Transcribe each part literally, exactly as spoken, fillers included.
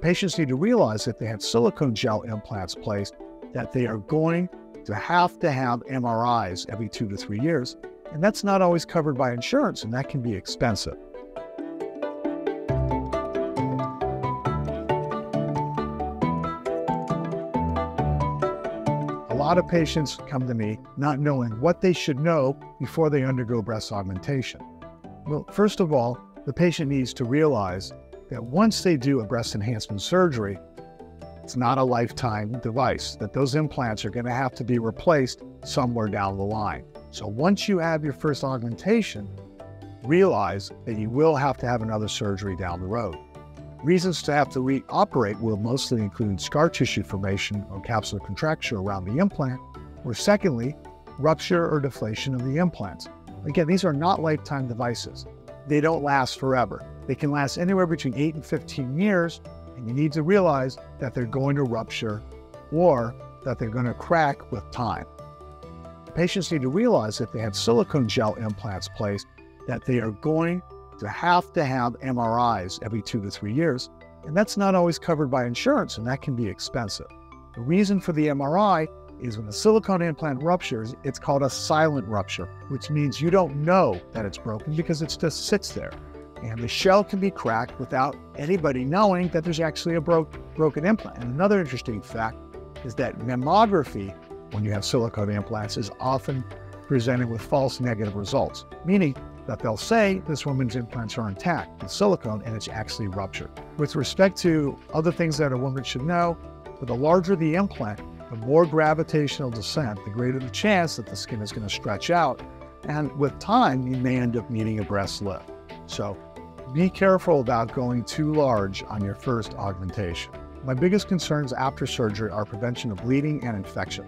patients need to realize that they have silicone gel implants placed, that they are going to have to have M R Is every two to three years. And that's not always covered by insurance, and that can be expensive. A lot of patients come to me not knowing what they should know before they undergo breast augmentation. Well, first of all, the patient needs to realize that once they do a breast enhancement surgery, it's not a lifetime device, that those implants are going to have to be replaced somewhere down the line. So once you have your first augmentation, realize that you will have to have another surgery down the road. Reasons to have to reoperate will mostly include scar tissue formation or capsular contracture around the implant, or secondly, rupture or deflation of the implants. Again, these are not lifetime devices. They don't last forever. They can last anywhere between eight and fifteen years, and you need to realize that they're going to rupture or that they're going to crack with time. Patients need to realize that they have silicone gel implants placed, that they are going to have to have M R Is every two to three years, and that's not always covered by insurance, and that can be expensive. The reason for the M R I is when a silicone implant ruptures, it's called a silent rupture, which means you don't know that it's broken because it just sits there. And the shell can be cracked without anybody knowing that there's actually a bro broken implant. And another interesting fact is that mammography, when you have silicone implants, is often presented with false negative results, meaning that they'll say this woman's implants are intact with silicone and it's actually ruptured. With respect to other things that a woman should know, the larger the implant, the more gravitational descent, the greater the chance that the skin is going to stretch out. And with time, you may end up needing a breast lift. So be careful about going too large on your first augmentation. My biggest concerns after surgery are prevention of bleeding and infection.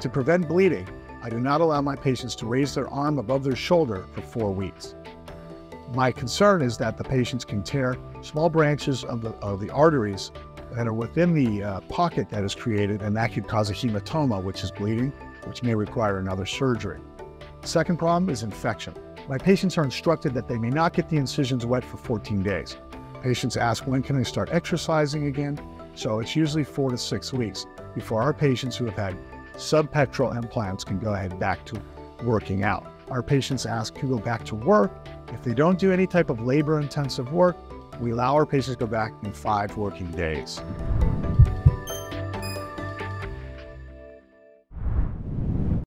To prevent bleeding, I do not allow my patients to raise their arm above their shoulder for four weeks. My concern is that the patients can tear small branches of the, of the arteries that are within the uh, pocket that is created, and that could cause a hematoma, which is bleeding, which may require another surgery. The second problem is infection. My patients are instructed that they may not get the incisions wet for fourteen days. Patients ask, when can I start exercising again? So it's usually four to six weeks before our patients who have had subpectoral implants can go ahead back to working out. Our patients ask to go back to work. If they don't do any type of labor-intensive work, we allow our patients to go back in five working days.